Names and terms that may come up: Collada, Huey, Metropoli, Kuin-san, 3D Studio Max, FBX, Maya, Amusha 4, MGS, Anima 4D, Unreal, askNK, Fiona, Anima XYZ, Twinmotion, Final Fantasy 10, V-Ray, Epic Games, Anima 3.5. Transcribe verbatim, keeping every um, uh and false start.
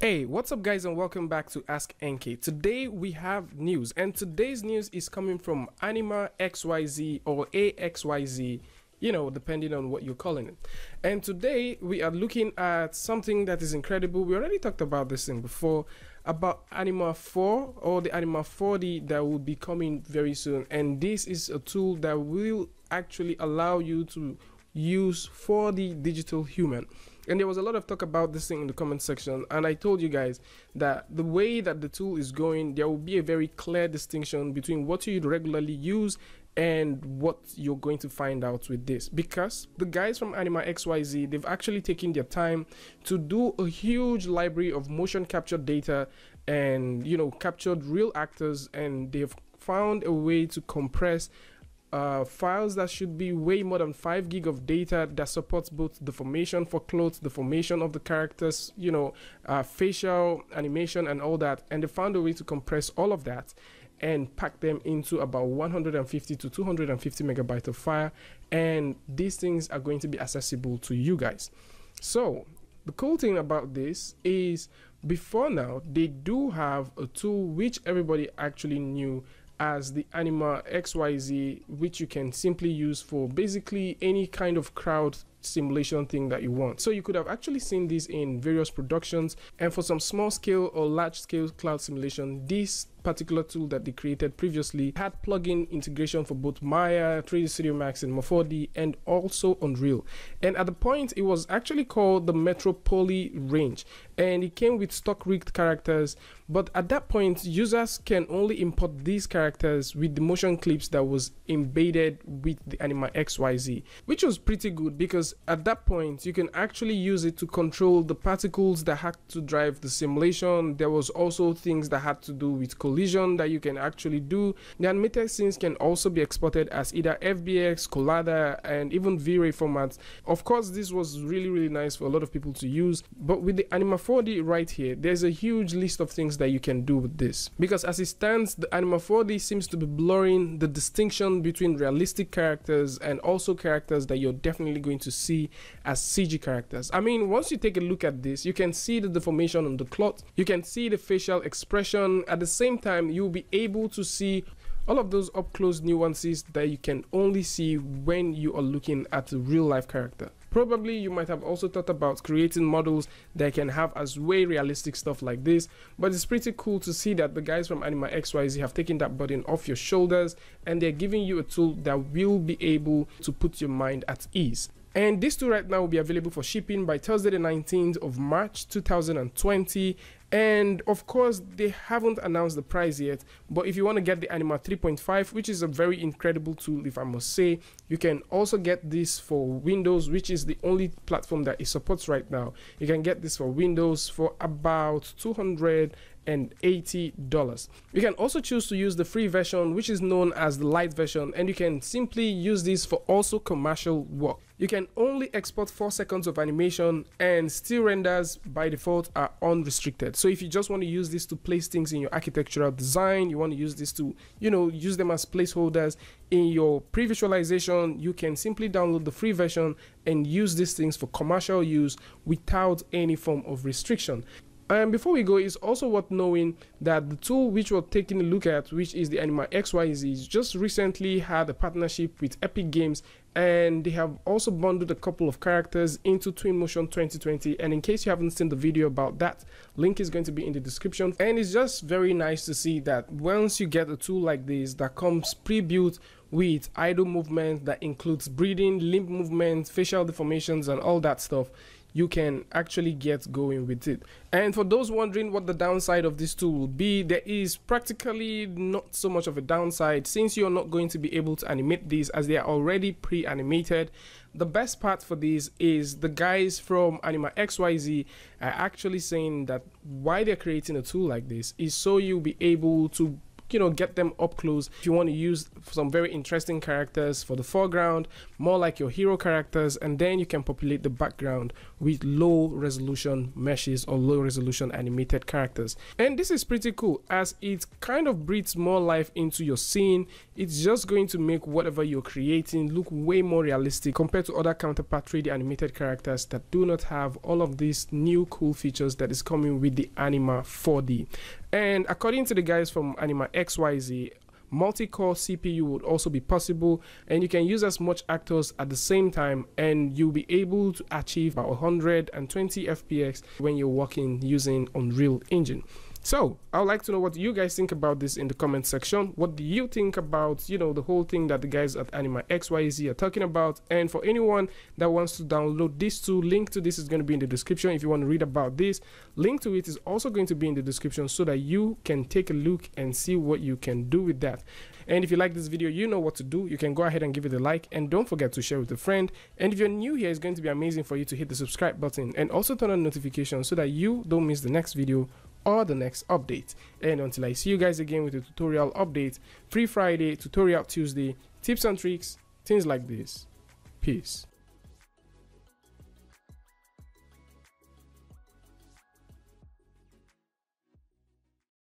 Hey, what's up guys and welcome back to Ask N K. Today we have news, and today's news is coming from Anima X Y Z or A X Y Z, you know, depending on what you're calling it. And today we are looking at something that is incredible. We already talked about this thing before, about Anima four or the Anima four D that will be coming very soon. And this is a tool that will actually allow you to use four D digital human. And there was a lot of talk about this thing in the comment section, and I told you guys that the way that the tool is going, there will be a very clear distinction between what you regularly use and what you're going to find out with this, because the guys from Anima X Y Z, they've actually taken their time to do a huge library of motion capture data and, you know, captured real actors, and they've found a way to compress Uh, files that should be way more than five gig of data that supports both the formation for clothes, the formation of the characters, you know, uh, facial animation and all that. And they found a way to compress all of that and pack them into about one hundred fifty to two hundred fifty megabytes of file, and these things are going to be accessible to you guys. So the cool thing about this is, before now, they do have a tool which everybody actually knew as the Anima X Y Z, which you can simply use for basically any kind of crowd simulation thing that you want. So you could have actually seen this in various productions, and for some small scale or large scale cloud simulation, this particular tool that they created previously had plugin integration for both Maya, three D Studio Max, and Anima four D, and also Unreal. And at the point, it was actually called the Metropoli range, and it came with stock rigged characters. But at that point, users can only import these characters with the motion clips that was embedded with the Anima X Y Z, which was pretty good, because at that point you can actually use it to control the particles that had to drive the simulation. There was also things that had to do with collision that you can actually do. The animated scenes can also be exported as either F B X, Collada, and even V Ray formats. Of course, this was really really nice for a lot of people to use, but with the Anima four D right here, there's a huge list of things that you can do with this, because as it stands, the Anima four D seems to be blurring the distinction between realistic characters and also characters that you're definitely going to see see as C G characters. I mean, once you take a look at this, you can see the deformation on the cloth, you can see the facial expression. At the same time, you'll be able to see all of those up-close nuances that you can only see when you are looking at a real-life character. Probably you might have also thought about creating models that can have as way realistic stuff like this, but it's pretty cool to see that the guys from Anima X Y Z have taken that burden off your shoulders, and they're giving you a tool that will be able to put your mind at ease. And this tool right now will be available for shipping by Thursday the nineteenth of March two thousand twenty. And of course, they haven't announced the price yet, but if you want to get the Anima three point five, which is a very incredible tool if I must say, you can also get this for Windows, which is the only platform that it supports right now. You can get this for Windows for about two hundred and eighty dollars. You can also choose to use the free version, which is known as the light version, and you can simply use this for also commercial work. You can only export four seconds of animation, and still renders by default are unrestricted. So if you just want to use this to place things in your architectural design, you want to use this to, you know, use them as placeholders in your pre-visualization, you can simply download the free version and use these things for commercial use without any form of restriction. And before we go, it's also worth knowing that the tool which we're taking a look at, which is the Anima X Y Z, just recently had a partnership with Epic Games, and they have also bundled a couple of characters into Twinmotion twenty twenty. And in case you haven't seen the video about that, link is going to be in the description. And it's just very nice to see that once you get a tool like this that comes pre-built with idle movement that includes breathing, limb movements, facial deformations, and all that stuff, you can actually get going with it. And for those wondering what the downside of this tool will be, there is practically not so much of a downside, since you're not going to be able to animate these as they are already pre-animated. The best part for this is the guys from Anima X Y Z are actually saying that why they're creating a tool like this is so you'll be able to you know, get them up close. If you want to use some very interesting characters for the foreground, more like your hero characters, and then you can populate the background with low resolution meshes or low resolution animated characters. And this is pretty cool, as it kind of breathes more life into your scene. It's just going to make whatever you're creating look way more realistic compared to other counterpart three D animated characters that do not have all of these new cool features that is coming with the Anima four D. And according to the guys from Anima X Y Z, multi-core C P U would also be possible, and you can use as much actors at the same time, and you'll be able to achieve about one hundred twenty F P X when you're working using Unreal Engine. So I would like to know what you guys think about this in the comment section. What do you think about, you know, the whole thing that the guys at Anima X Y Z are talking about? And for anyone that wants to download these two, link to this is going to be in the description. If you want to read about this, link to it is also going to be in the description so that you can take a look and see what you can do with that. And if you like this video, you know what to do. You can go ahead and give it a like, and don't forget to share with a friend. And if you're new here, it's going to be amazing for you to hit the subscribe button and also turn on notifications so that you don't miss the next video or the next update. And until I see you guys again with a tutorial update, Free Friday, Tutorial Tuesday, tips and tricks, things like this. Peace.